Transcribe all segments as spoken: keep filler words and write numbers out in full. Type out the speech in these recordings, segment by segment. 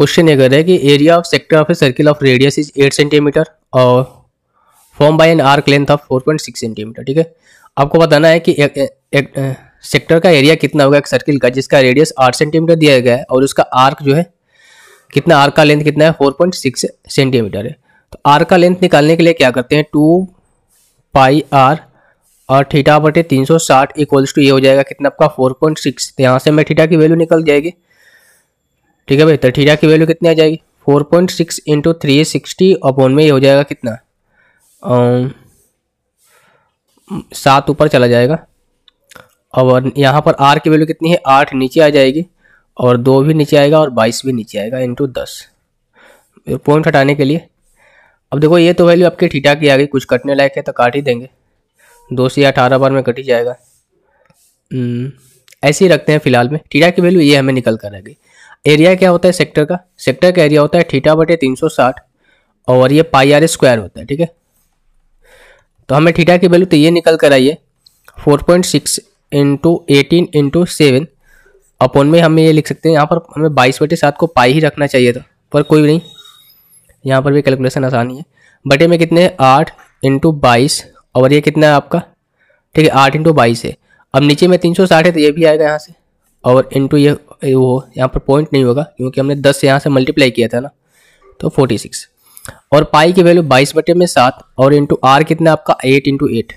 Question ये कर रहा है कि area of sector of a circle of radius is eight centimetre और form by an arc length of four point six centimetre. ठीक है, आपको बताना है कि एक, एक, एक, सेक्टर का एरिया कितना होगा एक सर्किल का, जिसका रेडियस आठ सेंटीमीटर दिया गया है और उसका आर्क जो है कितना, आर्क का लेंथ कितना है, फोर पॉइंट सिक्स सेंटीमीटर है। तो आर्क का लेंथ निकालने के लिए क्या करते हैं, टू पाई आर और थीटा बटे तीन सौ साठ इक्वल्स टू ये हो जाएगा कितना आपका फोर पॉइंट सिक्स। यहाँ से मैं थीटा की वैल्यू निकल जाएगी। ठीक है भाई, तो थीटा की वैल्यू कितनी आ जाएगी, four point six into three sixty upon में ये हो जाएगा कितना, सात ऊपर चला जाएगा और यहाँ पर आर की वैल्यू कितनी है, आठ नीचे आ जाएगी और दो भी नीचे आएगा और बाईस भी नीचे आएगा इंटू दस पॉइंट हटाने के लिए। अब देखो ये तो वैल्यू आपके थीटा की आ गई, कुछ कटने लायक है तो काट ही देंगे, दो से अठारह बार में कट ही जाएगा। ऐसे ही रखते हैं फिलहाल में। थीटा की वैल्यू ये हमें निकल कर आ गई। एरिया क्या होता है सेक्टर का, सेक्टर का एरिया होता है थीटा बटे तीन सौ साठ और ये पाई आर स्क्वायर होता है। ठीक है, तो हमें थीटा की वैल्यू तो ये निकल कर आई है four point six into eighteen into seven upon में हमें ये लिख सकते हैं। यहाँ पर हमें बाईस बटे सात को पाई ही रखना चाहिए था, पर कोई नहीं, यहाँ पर भी कैलकुलेशन आसानी है। बटे में कितने हैं, आठ इंटू बाईस और ये कितना है आपका, ठीक है आठ इंटू बाईस है। अब नीचे में तीन सौ साठ है तो ये भी आएगा यहाँ से और इंटू ये वो यहाँ पर पॉइंट नहीं होगा क्योंकि हमने दस से यहाँ से मल्टीप्लाई किया था ना, तो फोर्टी सिक्स और पाई की वैल्यू बाईस बटे में सात और इंटू आर कितना आपका एट इंटू एट।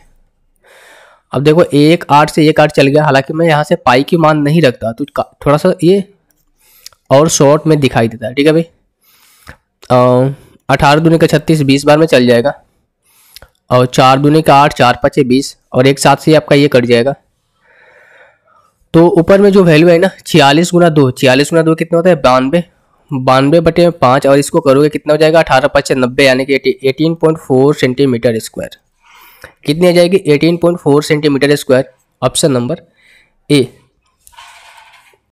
अब देखो एक आठ से एक आठ चल गया, हालांकि मैं यहाँ से पाई की मान नहीं रखता तो थोड़ा सा ये और शॉर्ट में दिखाई देता है। ठीक है भाई, अठारह दूनी का छत्तीस बीस बार में चल जाएगा और चार दूनी का आठ, चार पाँचे बीस और एक साथ से आपका ये कट जाएगा। तो ऊपर में जो वैल्यू है ना छियालीस गुना दो, छियालीस गुना दो कितना होता है बानवे, बानवे बटे पाँच और इसको करोगे कितना हो जाएगा, अठारह पाँचे नब्बे यानी कि eighteen point four centimetre square. कितनी आ जाएगी, eighteen point four centimetre square, option number ए।